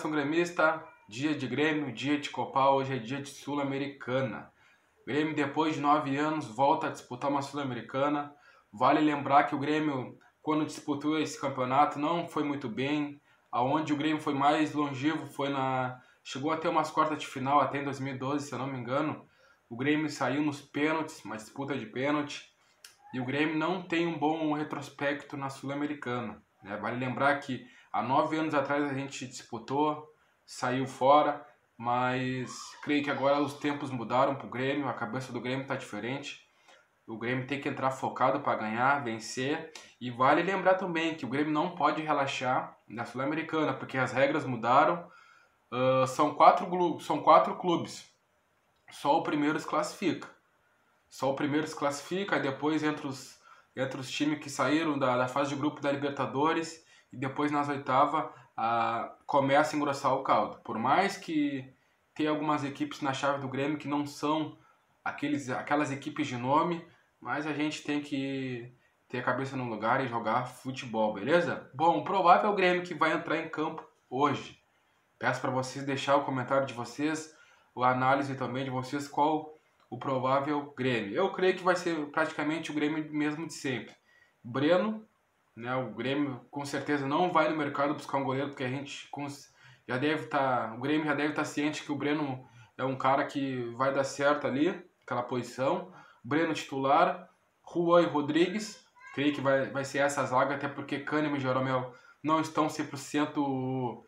nação gremista, dia de Grêmio, dia de Copal, hoje é dia de Sul-Americana. Grêmio, depois de 9 anos, volta a disputar uma Sul-Americana. Vale lembrar que o Grêmio, quando disputou esse campeonato, não foi muito bem. Aonde o Grêmio foi mais longevo foi na... Chegou até umas quartas de final, até em 2012, se eu não me engano. O Grêmio saiu nos pênaltis, uma disputa de pênalti. E o Grêmio não tem um bom retrospecto na Sul-Americana, né? Vale lembrar que há 9 anos atrás a gente disputou, saiu fora, mas creio que agora os tempos mudaram para o Grêmio, a cabeça do Grêmio está diferente. O Grêmio tem que entrar focado para ganhar, vencer. E vale lembrar também que o Grêmio não pode relaxar na Sul-Americana, porque as regras mudaram. São quatro clubes, só o primeiro se classifica. Só o primeiro se classifica, depois entre os times que saíram da fase de grupo da Libertadores, e depois nas oitavas começa a engrossar o caldo. Por mais que tenha algumas equipes na chave do Grêmio que não são aquelas equipes de nome, mas a gente tem que ter a cabeça no lugar e jogar futebol, beleza? Bom, provável Grêmio que vai entrar em campo hoje. Peço para vocês deixar o comentário de vocês, a análise também de vocês, qual o provável Grêmio. Eu creio que vai ser praticamente o Grêmio mesmo de sempre. Breno, né, o Grêmio com certeza não vai no mercado buscar um goleiro, porque a gente já deve estar, o Grêmio já deve estar ciente que o Breno é um cara que vai dar certo ali, aquela posição. Breno titular, Juan e Rodrigues, creio que vai ser essa zaga, até porque Kannemann e Jaramel não estão 100%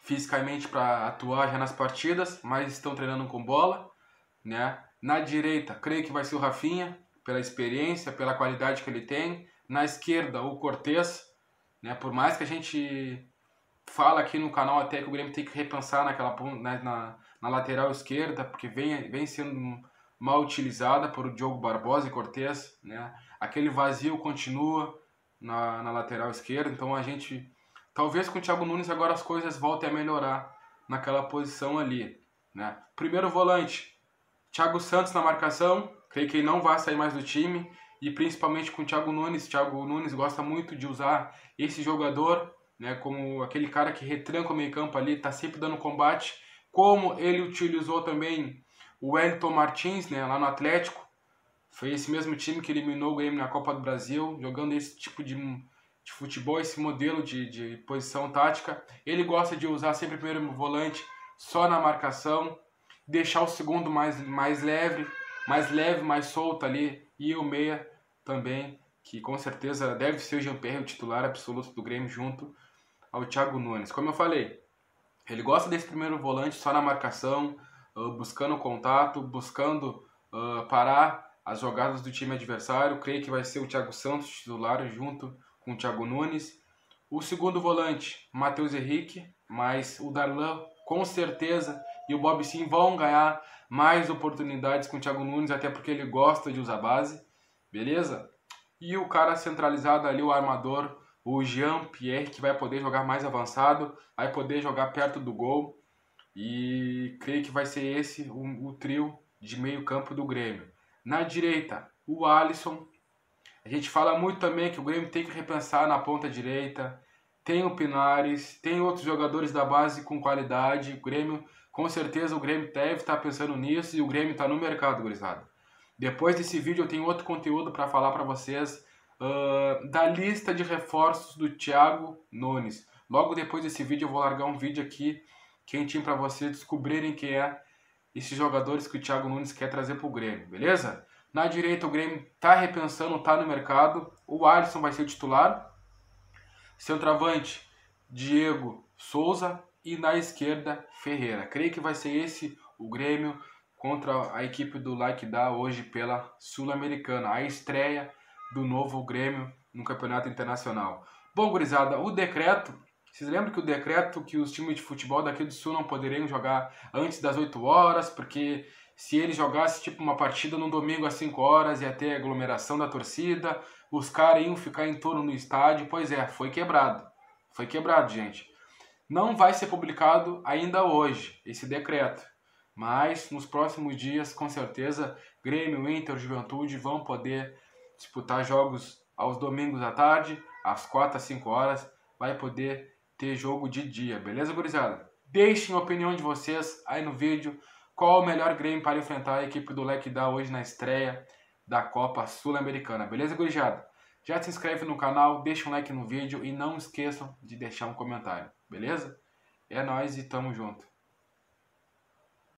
fisicamente para atuar já nas partidas, mas estão treinando com bola, né? Na direita, creio que vai ser o Rafinha, pela experiência, pela qualidade que ele tem. Na esquerda, o Cortez, né? Por mais que a gente fala aqui no canal até que o Grêmio tem que repensar na lateral esquerda, porque vem sendo mal utilizada por Diogo Barbosa e Cortez, né? Aquele vazio continua na lateral esquerda, então a gente... Talvez com o Thiago Nunes agora as coisas voltem a melhorar naquela posição ali, né? Primeiro volante, Thiago Santos na marcação, creio que ele não vai sair mais do time, e principalmente com o Thiago Nunes. Thiago Nunes gosta muito de usar esse jogador, né, como aquele cara que retranca o meio campo ali, está sempre dando combate, como ele utilizou também o Elton Martins, né, lá no Atlético. Foi esse mesmo time que eliminou o Grêmio na Copa do Brasil, jogando esse tipo de futebol, esse modelo de posição tática. Ele gosta de usar sempre o primeiro volante só na marcação, deixar o segundo mais leve, mais solto ali, e o meia também, que com certeza deve ser o Jean Pyerre, o titular absoluto do Grêmio junto ao Thiago Nunes. Como eu falei, ele gosta desse primeiro volante só na marcação, buscando contato, buscando parar as jogadas do time adversário. Creio que vai ser o Thiago Santos titular junto com o Thiago Nunes. O segundo volante, Matheus Henrique, mas o Darlan com certeza e o Bob Sim vão ganhar mais oportunidades com o Thiago Nunes, até porque ele gosta de usar base, beleza? E o cara centralizado ali, o armador, o Jean Pyerre, que vai poder jogar mais avançado, vai poder jogar perto do gol, e creio que vai ser esse o trio de meio campo do Grêmio. Na direita, o Alisson. A gente fala muito também que o Grêmio tem que repensar na ponta direita. Tem o Pinares, tem outros jogadores da base com qualidade. O Grêmio, com certeza, o Grêmio deve estar pensando nisso, e o Grêmio está no mercado, gurizada. Depois desse vídeo eu tenho outro conteúdo para falar para vocês da lista de reforços do Thiago Nunes. Logo depois desse vídeo eu vou largar um vídeo aqui quentinho para vocês descobrirem quem é esses jogadores que o Thiago Nunes quer trazer para o Grêmio, beleza? Na direita o Grêmio está repensando, está no mercado. O Alisson vai ser o titular. Centroavante, Diego Souza, e na esquerda, Ferreira. Creio que vai ser esse o Grêmio contra a equipe do Lecdao hoje pela Sul-Americana, a estreia do novo Grêmio no Campeonato Internacional. Bom, gurizada, o decreto, vocês lembram que o decreto que os times de futebol daqui do Sul não poderiam jogar antes das 8 horas, porque se ele jogasse tipo uma partida no domingo às 5 horas ia ter aglomeração da torcida, os caras iam ficar em torno do estádio. Pois é, foi quebrado, gente. Não vai ser publicado ainda hoje esse decreto, mas nos próximos dias, com certeza, Grêmio, Inter, Juventude vão poder disputar jogos aos domingos à tarde, às 4 às 5 horas, vai poder ter jogo de dia. Beleza, gurizada? Deixem a opinião de vocês aí no vídeo. Qual o melhor Grêmio para enfrentar a equipe do Lecdao hoje na estreia da Copa Sul-Americana? Beleza, gurizada? Já se inscreve no canal, deixa um like no vídeo e não esqueçam de deixar um comentário. Beleza? É nóis e tamo junto.